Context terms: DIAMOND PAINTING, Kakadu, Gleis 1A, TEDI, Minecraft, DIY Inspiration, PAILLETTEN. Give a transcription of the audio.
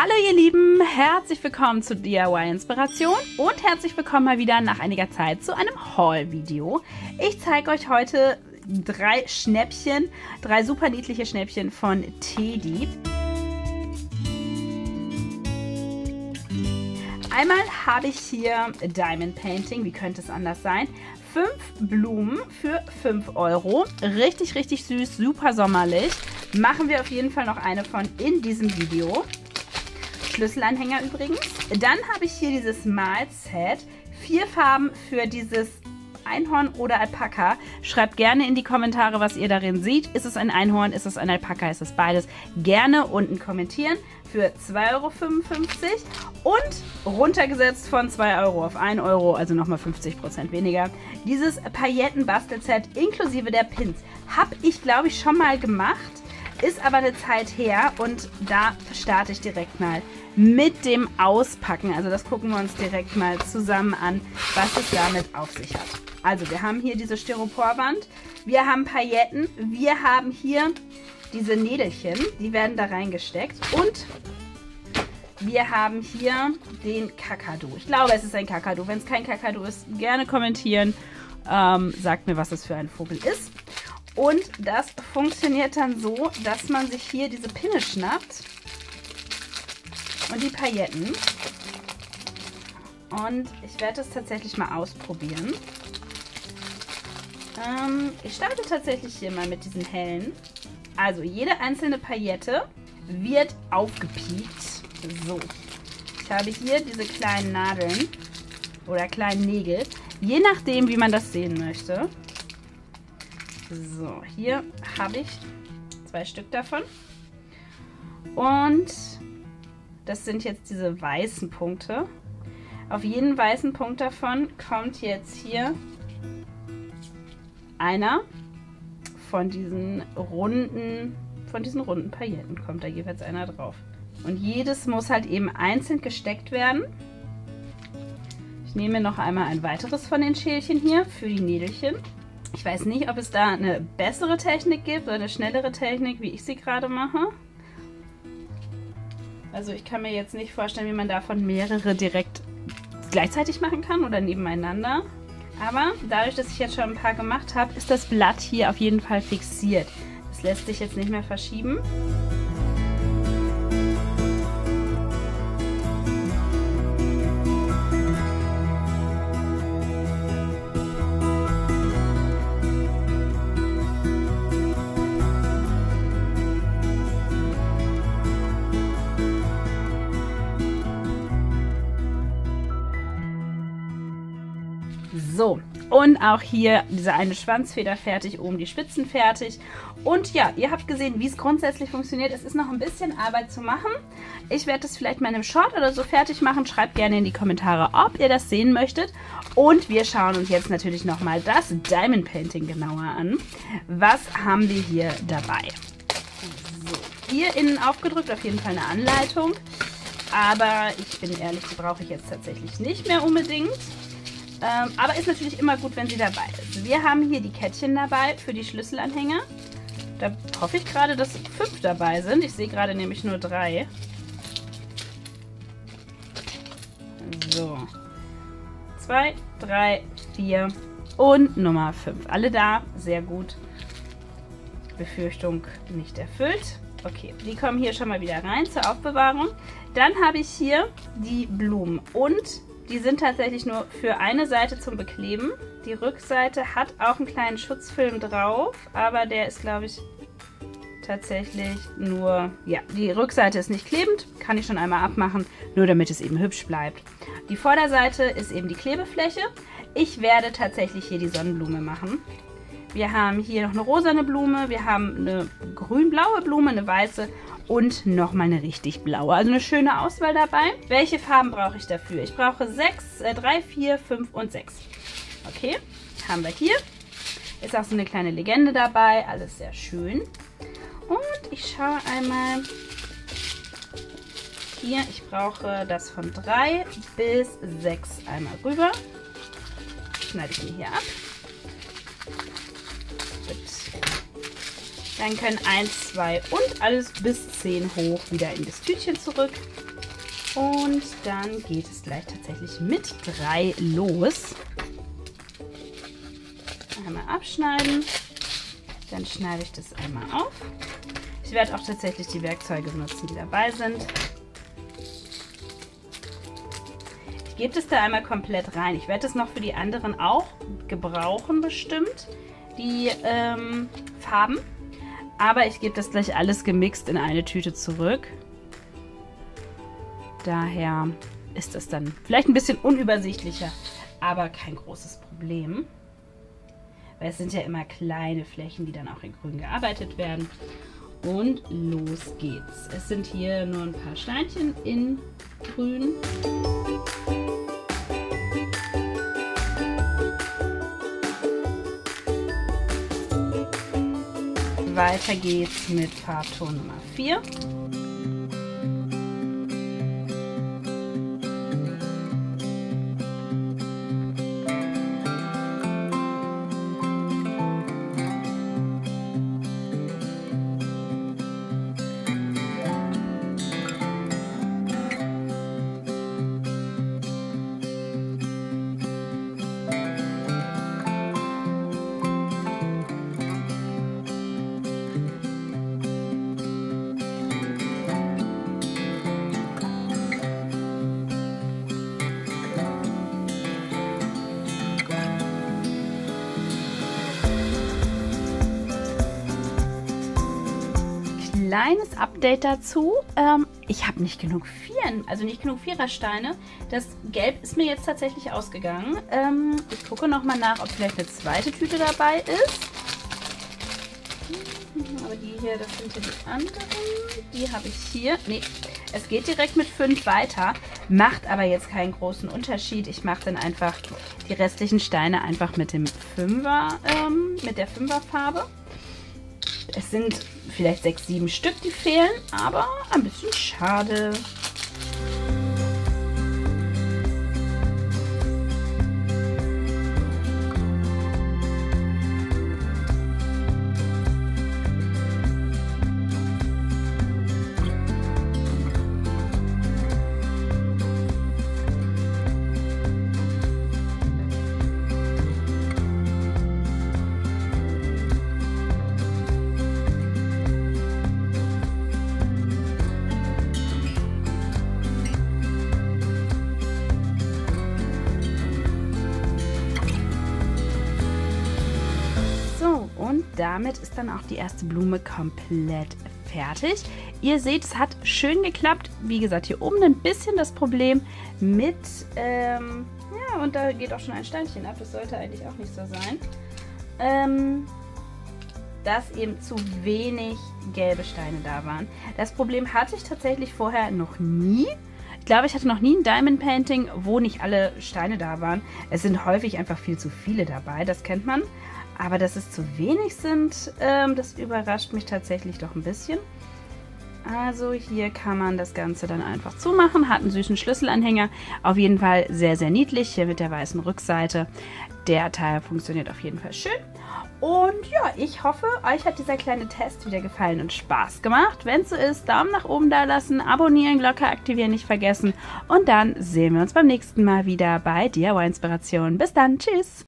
Hallo ihr Lieben, herzlich willkommen zu DIY Inspiration und herzlich willkommen mal wieder nach einiger Zeit zu einem Haul-Video. Ich zeige euch heute drei super niedliche Schnäppchen von TEDI. Einmal habe ich hier Diamond Painting, wie könnte es anders sein? 5 Blumen für 5 Euro. Richtig, richtig süß, super sommerlich. Machen wir auf jeden Fall noch eine von in diesem Video. Schlüsselanhänger übrigens. Dann habe ich hier dieses Malset. 4 Farben für dieses Einhorn oder Alpaka. Schreibt gerne in die Kommentare, was ihr darin seht. Ist es ein Einhorn, ist es ein Alpaka, ist es beides? Gerne unten kommentieren für 2,55 Euro und runtergesetzt von 2 Euro auf 1 Euro, also nochmal 50% weniger. Dieses Paillettenbastelset inklusive der Pins habe ich, glaube ich, schon mal gemacht. Ist aber eine Zeit her und da starte ich direkt mal mit dem Auspacken. Also das gucken wir uns direkt mal zusammen an, was es damit auf sich hat. Also wir haben hier diese Styroporwand, wir haben Pailletten, wir haben hier diese Nädelchen, die werden da reingesteckt und wir haben hier den Kakadu. Ich glaube, es ist ein Kakadu. Wenn es kein Kakadu ist, gerne kommentieren. Sagt mir, was das für ein Vogel ist. Und das funktioniert dann so, dass man sich hier diese Pinne schnappt und die Pailletten. Und ich werde das tatsächlich mal ausprobieren. Ich starte tatsächlich hier mal mit diesen hellen. Also jede einzelne Paillette wird aufgepiekt. So, ich habe hier diese kleinen Nadeln oder kleinen Nägel, je nachdem, wie man das sehen möchte. So, hier habe ich 2 Stück davon und das sind jetzt diese weißen Punkte. Auf jeden weißen Punkt davon kommt jetzt hier einer von diesen runden Pailletten, kommt da jeweils einer drauf. Und jedes muss halt eben einzeln gesteckt werden. Ich nehme noch einmal ein weiteres von den Schälchen hier für die Nädelchen. Ich weiß nicht, ob es da eine bessere Technik gibt oder eine schnellere Technik, wie ich sie gerade mache. Also ich kann mir jetzt nicht vorstellen, wie man davon mehrere direkt gleichzeitig machen kann oder nebeneinander. Aber dadurch, dass ich jetzt schon ein paar gemacht habe, ist das Blatt hier auf jeden Fall fixiert. Das lässt sich jetzt nicht mehr verschieben. So, und auch hier diese eine Schwanzfeder fertig, oben die Spitzen fertig. Und ja, ihr habt gesehen, wie es grundsätzlich funktioniert. Es ist noch ein bisschen Arbeit zu machen. Ich werde das vielleicht mal in einem Short oder so fertig machen. Schreibt gerne in die Kommentare, ob ihr das sehen möchtet. Und wir schauen uns jetzt natürlich nochmal das Diamond Painting genauer an. Was haben wir hier dabei? So, hier innen aufgedrückt, auf jeden Fall eine Anleitung. Aber ich bin ehrlich, die brauche ich jetzt tatsächlich nicht mehr unbedingt. Aber ist natürlich immer gut, wenn sie dabei ist. Wir haben hier die Kettchen dabei für die Schlüsselanhänger. Da hoffe ich gerade, dass 5 dabei sind. Ich sehe gerade nämlich nur 3. So. 2, 3, 4 und Nummer 5. Alle da, sehr gut. Befürchtung nicht erfüllt. Okay, die kommen hier schon mal wieder rein zur Aufbewahrung. Dann habe ich hier die Blumen und die sind tatsächlich nur für eine Seite zum Bekleben. Die Rückseite hat auch einen kleinen Schutzfilm drauf, aber der ist, glaube ich, tatsächlich nur... Ja, die Rückseite ist nicht klebend, kann ich schon einmal abmachen, nur damit es eben hübsch bleibt. Die Vorderseite ist eben die Klebefläche. Ich werde tatsächlich hier die Sonnenblume machen. Wir haben hier noch eine rosane Blume, wir haben eine grün-blaue Blume, eine weiße und nochmal eine richtig blaue. Also eine schöne Auswahl dabei. Welche Farben brauche ich dafür? Ich brauche 3, 4, 5 und 6. Okay, haben wir hier. Ist auch so eine kleine Legende dabei, alles sehr schön. Und ich schaue einmal hier, ich brauche das von 3 bis 6 einmal rüber. Schneide ich mir hier ab. Dann können 1, 2 und alles bis 10 hoch wieder in das Tütchen zurück. Und dann geht es gleich tatsächlich mit 3 los. Einmal abschneiden. Dann schneide ich das einmal auf. Ich werde auch tatsächlich die Werkzeuge benutzen, die dabei sind. Ich gebe das da einmal komplett rein. Ich werde das noch für die anderen auch gebrauchen bestimmt, die Farben. Aber ich gebe das gleich alles gemixt in eine Tüte zurück. Daher ist das dann vielleicht ein bisschen unübersichtlicher, aber kein großes Problem. Weil es sind ja immer kleine Flächen, die dann auch in grün gearbeitet werden. Und los geht's. Es sind hier nur ein paar Steinchen in grün. Weiter geht's mit Farbton Nummer 4. Kleines Update dazu. Ich habe nicht genug Vieren, also nicht genug Vierersteine. Das Gelb ist mir jetzt tatsächlich ausgegangen. Ich gucke nochmal nach, ob vielleicht eine zweite Tüte dabei ist. Aber die hier, das sind ja die anderen. Die habe ich hier. Nee, es geht direkt mit 5 weiter. Macht aber jetzt keinen großen Unterschied. Ich mache dann einfach die restlichen Steine einfach mit dem Fünfer, mit der Fünferfarbe. Es sind vielleicht 6, 7 Stück, die fehlen, aber ein bisschen schade. Und damit ist dann auch die erste Blume komplett fertig. Ihr seht, es hat schön geklappt. Wie gesagt, hier oben ein bisschen das Problem mit, ja, und da geht auch schon ein Steinchen ab. Das sollte eigentlich auch nicht so sein. Dass eben zu wenig gelbe Steine da waren. Das Problem hatte ich tatsächlich vorher noch nie. Ich glaube, ich hatte noch nie ein Diamond Painting, wo nicht alle Steine da waren. Es sind häufig einfach viel zu viele dabei, das kennt man. Aber dass es zu wenig sind, das überrascht mich tatsächlich doch ein bisschen. Also hier kann man das Ganze dann einfach zumachen. Hat einen süßen Schlüsselanhänger. Auf jeden Fall sehr, sehr niedlich. Hier mit der weißen Rückseite. Der Teil funktioniert auf jeden Fall schön. Und ja, ich hoffe, euch hat dieser kleine Test wieder gefallen und Spaß gemacht. Wenn es so ist, Daumen nach oben da lassen, abonnieren, Glocke aktivieren, nicht vergessen. Und dann sehen wir uns beim nächsten Mal wieder bei DIY Inspiration. Bis dann, tschüss!